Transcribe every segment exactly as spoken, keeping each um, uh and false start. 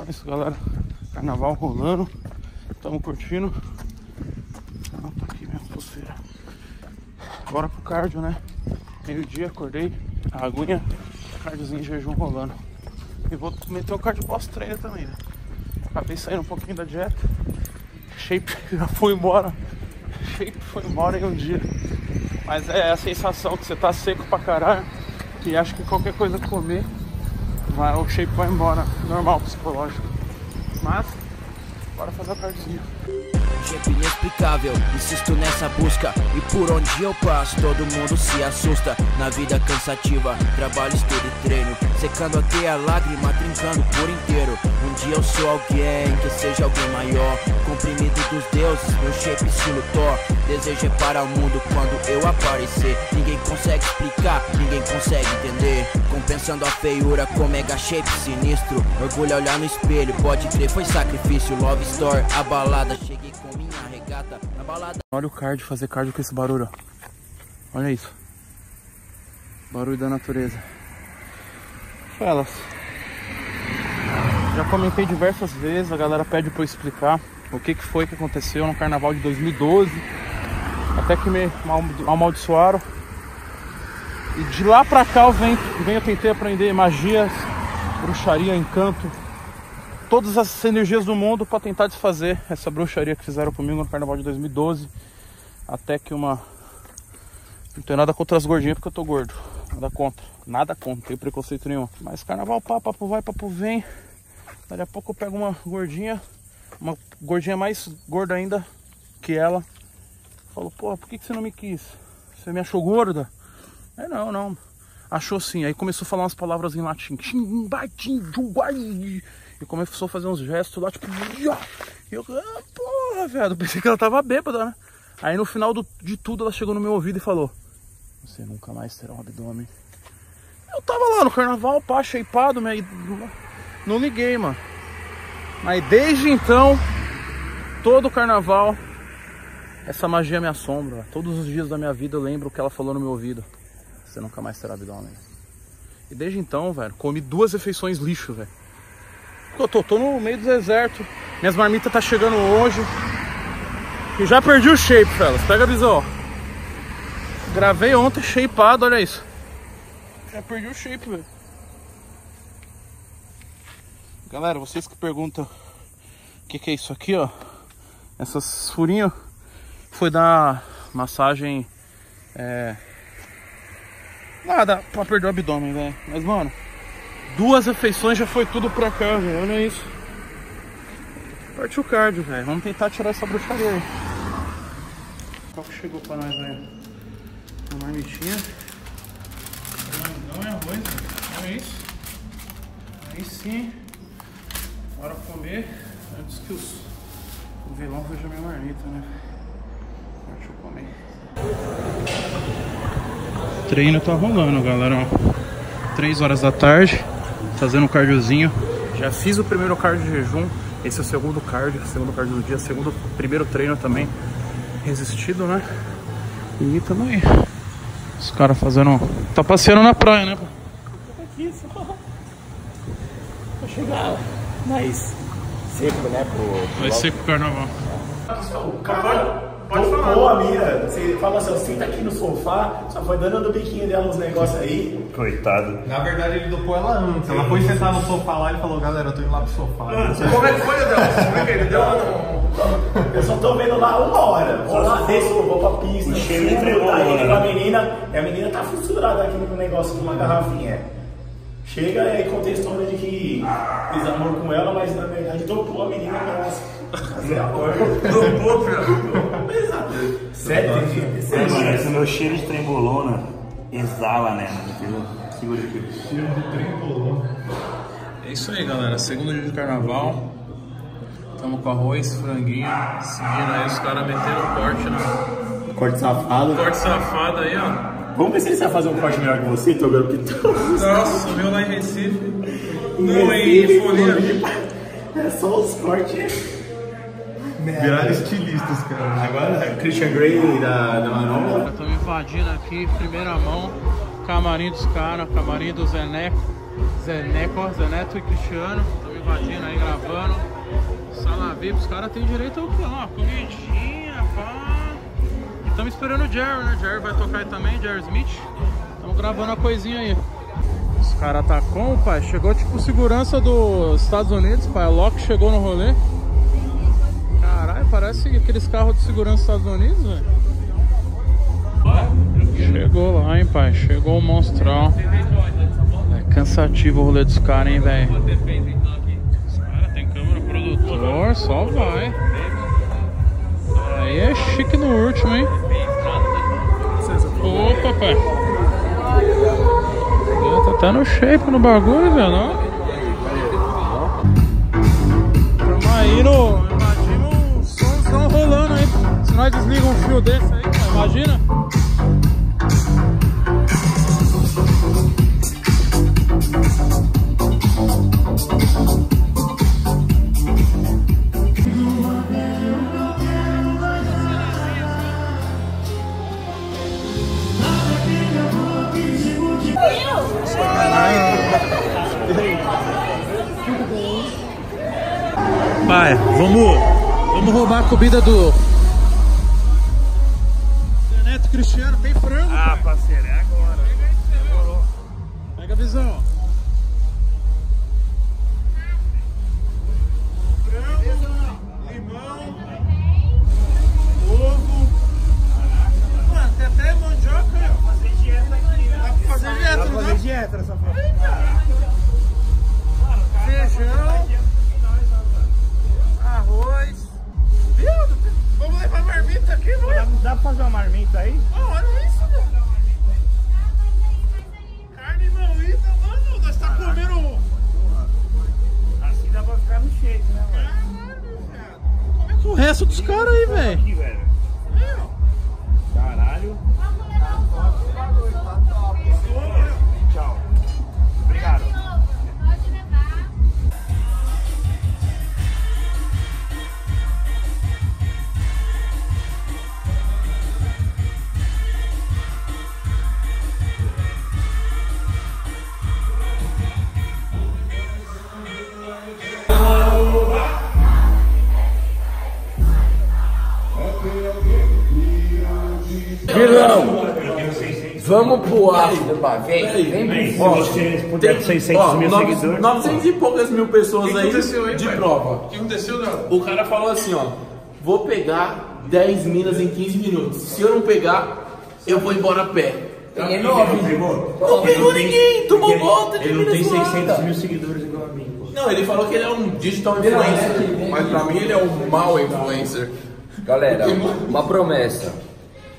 Então é isso, galera. Carnaval rolando. Estamos curtindo. Não, tá aqui mesmo, pulseira. Bora pro cardio, né? Meio-dia, acordei. A aguinha, cardiozinho em jejum rolando. E vou meter o cardio pós-treino também, né? Acabei saindo um pouquinho da dieta. Shape já foi embora. Shape foi embora em um dia. Mas é a sensação que você tá seco pra caralho. E acho que qualquer coisa comer, vai, o shape vai embora. Normal, psicológico. Mas, bora fazer a cardiozinha. É inexplicável, insisto nessa busca. E por onde eu passo, todo mundo se assusta. Na vida cansativa, trabalho, estudo e treino, secando até a lágrima, trincando por inteiro. Um dia eu sou alguém, que seja alguém maior, comprimido dos deuses, meu shape estilo Thor. Desejo é para o mundo quando eu aparecer. Ninguém consegue explicar, ninguém consegue entender. Compensando a feiura com mega shape sinistro. Orgulho olhar no espelho, pode crer, foi sacrifício. Love Store, a balada, cheguei com minha regata na balada. Olha o cardio, fazer cardio com esse barulho, ó. Olha isso. Barulho da natureza. Elas. Já comentei diversas vezes, a galera pede pra eu explicar o que, que foi que aconteceu no carnaval de dois mil e doze. Até que me amaldiçoaram. E de lá pra cá eu venho, venho eu tentei aprender magias, bruxaria, encanto, todas as energias do mundo para tentar desfazer essa bruxaria que fizeram comigo no carnaval de dois mil e doze. Até que uma... Não tenho nada contra as gordinhas porque eu tô gordo. Nada contra, nada contra, não tenho preconceito nenhum. Mas carnaval, pá, papo vai, papo vem. Daqui a pouco eu pego uma gordinha, uma gordinha mais gorda ainda que ela. Falo, pô, por que que você não me quis? Você me achou gorda? É, não, não. Achou sim. Aí começou a falar umas palavras em latim. E começou a fazer uns gestos lá, tipo... E eu, ah, porra, velho, pensei que ela tava bêbada, né? Aí no final do, de tudo ela chegou no meu ouvido e falou... Você nunca mais terá um abdômen. Eu tava lá no carnaval, pá, shapeado, minha... não liguei, mano. Mas desde então, todo carnaval, essa magia me assombra. Todos os dias da minha vida eu lembro o que ela falou no meu ouvido. Você nunca mais terá abdômen. E desde então, velho, comi duas refeições lixo, velho. Eu tô, tô no meio do deserto. Minhas marmitas tá chegando hoje. E já perdi o shape, fellas. Pega a visão. Gravei ontem shapeado, olha isso. Já perdi o shape, velho. Galera, vocês que perguntam o que, que é isso aqui, ó. Essas furinhas foi da massagem. É... Nada pra perder o abdômen, velho. Mas, mano, duas refeições já foi tudo pra cá, velho. Olha isso. Partiu o cardio, velho. Vamos tentar tirar essa bruxaria aí. Qual que chegou pra nós, velho? Uma marmitinha. Não é arroz, velho. Olha isso. Aí sim. Bora comer antes que os... o vilão veja minha marmita, né? Partiu comer. O treino tá rolando, galera. três horas da tarde. Fazendo um cardiozinho. Já fiz o primeiro cardio de jejum. Esse é o segundo cardio, segundo cardio do dia, segundo primeiro treino também resistido, né? E também os caras fazendo... Tá passeando na praia, né? Tá aqui só pra chegar mais seco, né? Pro... Mais seco pro carnaval. O cara pode falar. Pô, a mira, você fala assim, senta aqui no sofá, só foi dando do biquinho dela uns negócios aí. Coitado. Na verdade, ele dopou ela antes. Ela foi sentar no sofá lá e falou, galera, eu tô indo lá pro sofá. Como é que foi, Adelson? Ele deu uma... Eu só tô vendo lá uma hora. Vou lá, desço, vou pra pista. Cheio de ele com a menina. E a menina tá fissurada aqui no negócio de uma garrafinha. Chega e conta a história de que fez amor com ela, mas na verdade dopou a menina pra amor. Dopou, filho. Exato. Sério, gente. Mano, esse meu cheiro de trembolona. Exala, né? Segura aqui. Cheiro de trem. É isso aí, galera. Segundo dia de carnaval. Estamos com arroz, franguinho. Seguindo aí, os caras meteram o corte, né? Corte safado. Corte safado aí, ó. Vamos ver se ele sabe fazer um corte melhor que você, Toguro. Nossa, subiu lá em Recife. Não, em Folha. É só os cortes. Viraram estilistas, cara. Agora é Christian Grey da, da Manobra. Estamos invadindo aqui, primeira mão. Camarim dos caras, camarim do Zeneco. Zeneco, Zeneto e Cristiano. Estão invadindo aí, gravando. Sala V I P, os caras têm direito a uma comidinha, pá. E estamos esperando o Jerry, né? O Jerry vai tocar aí também, Jerry Smith. Estamos gravando a coisinha aí. Os caras tá com, pai. Chegou tipo segurança dos Estados Unidos, pai. O Loki chegou no rolê. Caralho, parece aqueles carros de segurança dos Estados Unidos, velho. Chegou lá, hein, pai. Chegou o monstrão. É cansativo o rolê dos caras, hein, velho. Os caras tem câmera produtor, só vai. Aí é chique no último, hein. Opa, pai. Tá até no shape no bagulho, velho, não? Tamo aí no... Imagina os sons tão rolando aí. Se nós desligamos um fio desse aí, cara, imagina. Pai, vamos, vamos roubar a comida do Neto Cristiano, tem frango. Ah, pai, parceiro, é agora. Pega aí, demorou. Pega a visão. Frango, limão, ovo. Mano, tem até mandioca. Dá pra fazer dieta aqui, né? Dá pra fazer dieta, não dá? Dá pra fazer dieta nessa foto. Feijão. Arroz. Viu? Vamos levar marmita aqui, mano. Dá, dá pra fazer uma marmita aí? Oh, olha isso, mano. Carne moída, mano. Nós tá comendo. Assim dá pra ficar no shape, né, velho? Como é que o resto dos caras aí, velho? Caralho. Tchau. Obrigado. Vilão, vamos pro after, pai. Vem, vem, vem. Se vocês puderem seiscentos mil seguidores. novecentos e poucas mil pessoas aí de prova. O que aconteceu, Léo? O cara falou assim, ó. Vou pegar dez minas em quinze minutos. Se eu não pegar, eu vou embora a pé. Ele é novo. Não pegou ninguém, tomou volta de Minas. Ele não tem seiscentos mil seguidores igual a mim. Não, ele falou que ele é um digital influencer. Mas pra mim ele é um mau influencer. Galera, uma promessa.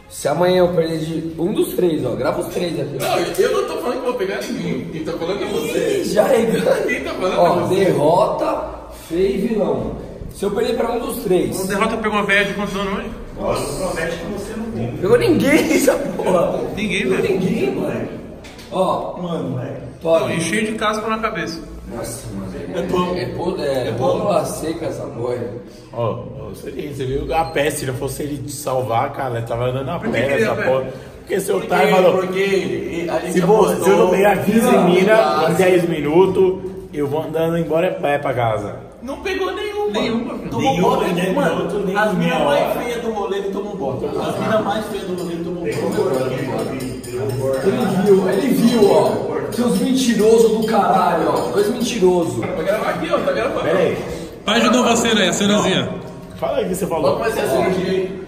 Se amanhã eu perder de um dos três, ó, grava os três aqui. Não, eu não tô falando que vou pegar ninguém. Quem tá falando é você. Já é. Quem tá falando ó, é você. Derrota, feio e vilão. Se eu perder pra um dos três. Não derrota, pegou uma velha de quantos anos hoje? Nossa, uma velha que você não tem. Pegou ninguém essa porra. Ninguém, velho. Ninguém, moleque. Ó, mano, velho. E cheio de casco na cabeça. Nossa, mano. É bom. É bom, é, é bom. Lá seca essa porra. Ó, oh, você viu a pé, se não fosse ele te salvar, cara, ele tava andando a pé essa porra. Porque seu otário falou. Porque a gente se você não pegar quinze minas em dez minutos, eu vou andando embora é pé pra casa. Não pegou nenhuma. Nenhuma. Tomou bota, mano. As minas mais feias do rolê, ele tomou bota. As minas mais feias do rolê, ele tomou bota. Ele viu, ele viu, ó. Seus mentirosos do caralho, ó. Dois mentirosos. Tá gravando aqui, ó. Tá gravando. Pera aí. Pai, de novo a cena aí, a cenazinha. Fala aí o que você falou. Vamos fazer a cena aqui.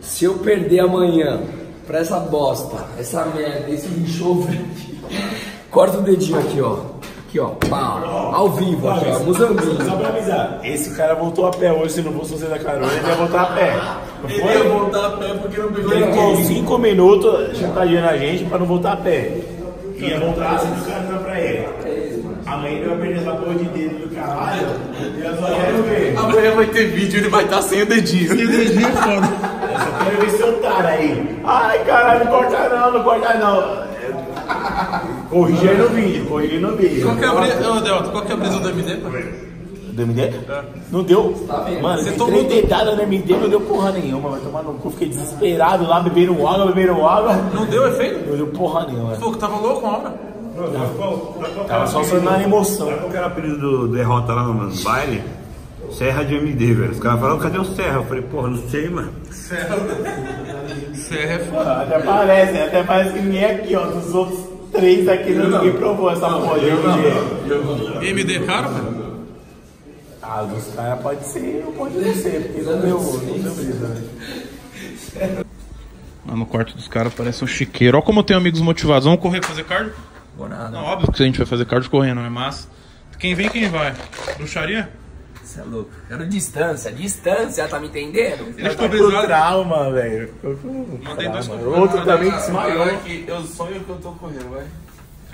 Se eu perder amanhã pra essa bosta, essa merda, esse enxofre aqui. Corta o dedinho aqui, ó. Aqui, ó. Pá. Ao vivo, ó. Tá, Muzambinho. Só pra avisar. Esse cara voltou a pé hoje. Se não fosse você da carona, ele ia voltar a pé. Não ele foi? Ia voltar a pé porque não pegou. Ele ficou cinco minutos chantageando a gente pra não voltar a pé. Ia voltar assim do cartão pra ele. Amanhã ele vai perder essa porra de dedo do caralho. Eu só quero ver. Amanhã vai ter vídeo e ele vai estar sem o dedinho. Sem o dedinho é foda. Eu só quero ver seu otário aí. Ai caralho, não corta não, não corta não. Corrigi aí no vídeo, corrigi no vídeo. Qual que é a brisa? Qual que é a brisa do M D, pai? Do M D? É. Não deu? Tá bem, mano, você tomou deitada no M D, não deu porra nenhuma. Vai tomar no cu, fiquei desesperado lá, beberam água, beberam água. Não deu efeito? Não deu porra nenhuma. Pô, que tava louco com a obra? Tava só sendo na emoção. Sabe qual era o apelido do Derrota lá no baile? Serra de M D, velho. Os caras falaram, cadê o Serra? Eu falei, porra, não sei, mano. Serra. Serra é foda. Até parece, até parece que nem aqui, ó. Dos outros três aqui, ninguém provou essa porra. M D caro, velho? Ah, dos caras pode ser ou pode não ser, porque não deu brisa. No quarto dos caras parece um chiqueiro. Olha como eu tenho amigos motivados. Vamos correr fazer cardio? Vou nada. Não, óbvio que a gente vai fazer cardio correndo, né? Mas quem vem, quem vai. Bruxaria? Você é louco. Quero distância, distância, tá me entendendo? Ele ficou com trauma, velho. Mandei dois computadores. Outro também que desmaiou. Eu sonho que eu tô correndo, vai.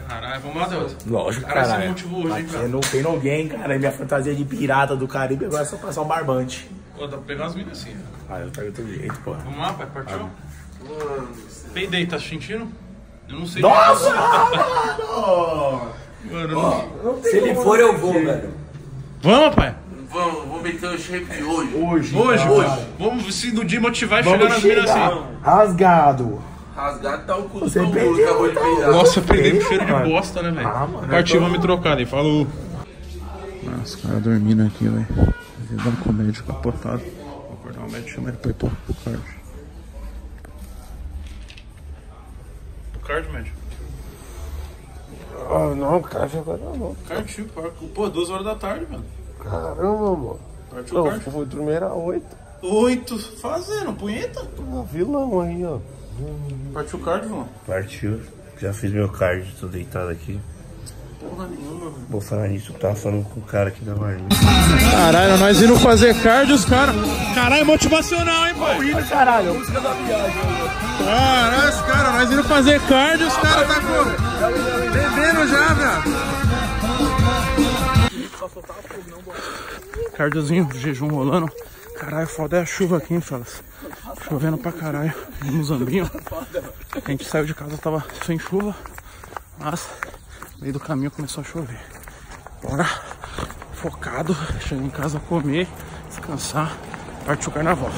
Caralho, vamos lá, Deus. Lógico, cara. Caralho, você motivou hoje, hein, cara? Não tem ninguém, cara. Minha fantasia de pirata do Caribe agora é só passar um barbante. Pô, dá pra pegar umas minas assim, velho. Ah, eu pego todo jeito, pô. Vamos lá, pai, partiu? Peidei, tá se sentindo? Eu não sei. Nossa, mano! Mano, oh, não se ele for, eu vou, velho. Vamos, pai? Vamos, vou meter o shape de hoje. Hoje, hoje, hoje. Vamos se no dia motivar e chegar nas minas assim. Rasgado. Rasgado tá o cu do Toguro, acabou de peidar. Nossa, perdei um cheiro de bosta, né, velho? Ah, partiu, vamos me trocar, né? Falou. Nossa, os caras dormindo aqui, velho. Vivendo com o médico capotado. Vou acordar o médico e chamar ele pra ir pro cardio. Card, médico? Ah, não, card agora não. Cardio, pô, duas horas da tarde, mano. Caramba, mano. Partiu o card? Eu fui dormir às oito. oito? Fazendo, punheta? Ah, vilão aí, ó. Partiu o card, mano? Partiu. Já fiz meu card, tô deitado aqui. Porra nenhuma, velho. Vou falar nisso, eu tava falando com o cara aqui da Marinha. Caralho, nós indo fazer card, os caras. Caralho, motivacional, hein, pai? Corrida, caralho. Música da viagem. Caralho, os caras, nós indo fazer cardio, os caras tá com... bebendo já, velho. Cardiozinho, jejum rolando. Caralho, foda é a chuva aqui, hein, fellas. Chovendo pra caralho, no Muzambinho. A gente saiu de casa, tava sem chuva, mas no meio do caminho começou a chover. Bora, focado, chega em casa, comer, descansar, partiu o carnaval.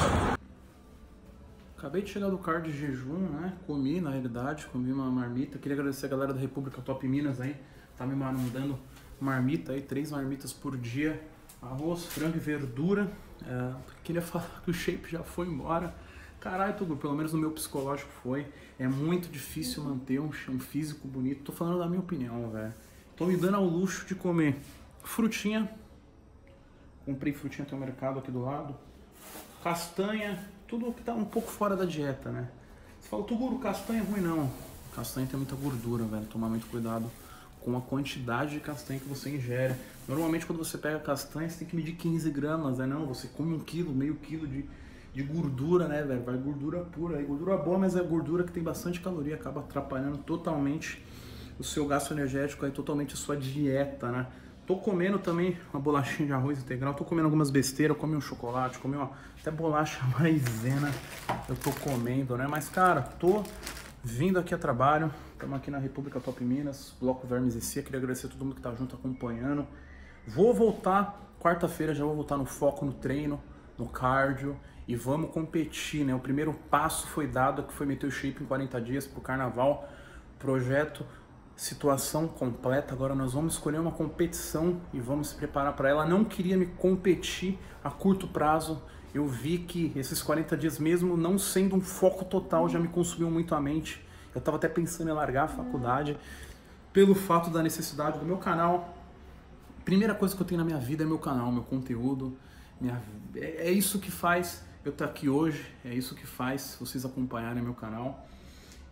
Acabei de chegar do card de jejum, né? Comi, na realidade, comi uma marmita. Queria agradecer a galera da República Top Minas aí. Tá me mandando marmita aí, três marmitas por dia. Arroz, frango e verdura. É, queria falar que o shape já foi embora. Caralho, Toguro, pelo menos no meu psicológico foi. É muito difícil manter um, um físico bonito. Tô falando da minha opinião, velho. Tô me dando ao luxo de comer frutinha. Comprei frutinha até o mercado aqui do lado. Castanha. Tudo que tá um pouco fora da dieta, né? Você fala, Toguro, castanha é ruim, não. Castanha tem muita gordura, velho. Tomar muito cuidado com a quantidade de castanha que você ingere. Normalmente, quando você pega castanha, você tem que medir quinze gramas, né? Não, você come um quilo, meio quilo de, de gordura, né, velho? Vai gordura pura. E gordura boa, mas é gordura que tem bastante caloria. Acaba atrapalhando totalmente o seu gasto energético, aí totalmente a sua dieta, né? Tô comendo também uma bolachinha de arroz integral, tô comendo algumas besteiras, comi um chocolate, comi uma, até bolacha maisena eu tô comendo, né? Mas, cara, tô vindo aqui a trabalho, estamos aqui na República Top Minas, Bloco Vermes e Cia, queria agradecer a todo mundo que tá junto acompanhando. Vou voltar, quarta-feira já vou voltar no foco, no treino, no cardio e vamos competir, né? O primeiro passo foi dado, que foi meter o shape em quarenta dias pro carnaval, projeto... situação completa, agora nós vamos escolher uma competição e vamos se preparar para ela. Não queria me competir a curto prazo, eu vi que esses quarenta dias mesmo, não sendo um foco total, já me consumiu muito a mente. Eu estava até pensando em largar a faculdade, pelo fato da necessidade do meu canal. Primeira coisa que eu tenho na minha vida é meu canal, meu conteúdo, minha... é isso que faz eu estar aqui hoje, é isso que faz vocês acompanharem meu canal.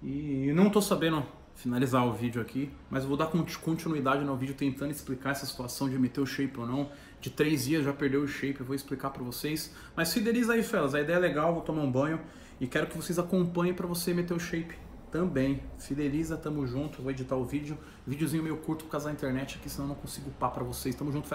E não estou sabendo finalizar o vídeo aqui, mas eu vou dar continuidade no vídeo tentando explicar essa situação de meter o shape ou não. De três dias já perdeu o shape, eu vou explicar pra vocês. Mas fideliza aí, fellas, a ideia é legal, vou tomar um banho e quero que vocês acompanhem pra você meter o shape também. Fideliza, tamo junto, vou editar o vídeo. Videozinho meio curto por causa da internet aqui, senão eu não consigo upar pra vocês. Tamo junto, fellas.